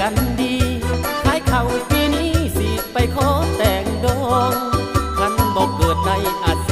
กันดีขายเข่าปีนี้สิไปขอแต่งดองท่านบอกเกิดในอาช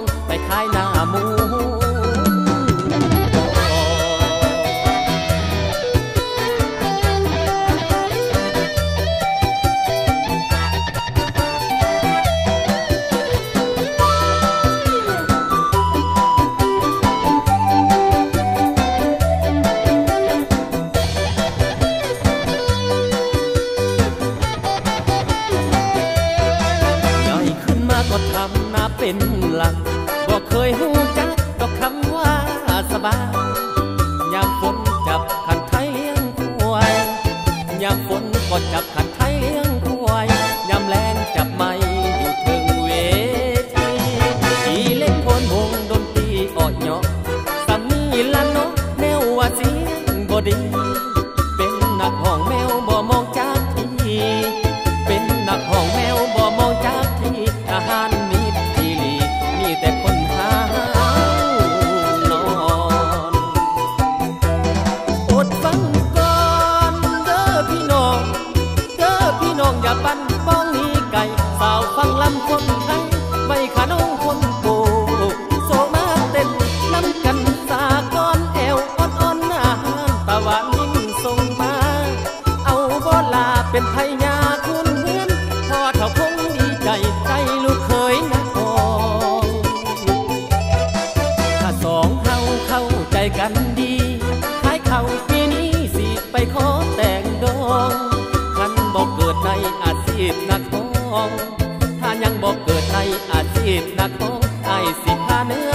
งไปขายหน้าหมูบอกเคยหูจักดอกคำว่าสบายยามฝนจับขันไทยเลี้ยงควายยามฝนก็จับขันไทยเลี้ยงควายยามแรงจับไม้อยู่ถึงเวทีอีเล่นโคนวงดนตรีออดเหาะสามีละเนาะแนวว่าเสียงบ่ดีเป็นนักห้องแมวบ่มองจักทีเป็นนักห้องแมวบ่มองจักทีอาหารแต่คนหาวนอนอดฟังก่อนเด้อพี่น้องเด้อพี่น้องอย่าปั่นป้องนี้ไก่สาวฟังลำคนไทยไม่ขาน้องคนโกโซมาเต้นน้ำกันสาก้อนแอวอ่อนๆหน้าห้างตะวันนิ่งส่งมาเอาโบลาเป็นไทยยาคุณเพื่อนพอเท่าคงดีใจใจลูกเคยนะกันดีขายเข่าปีนี้สิไปขอแต่งดองท่านบอกเกิดในอาชีพนักทองถ้ายังบอกเกิดในอาชีพนักทองไอ้สิพาเนื้อ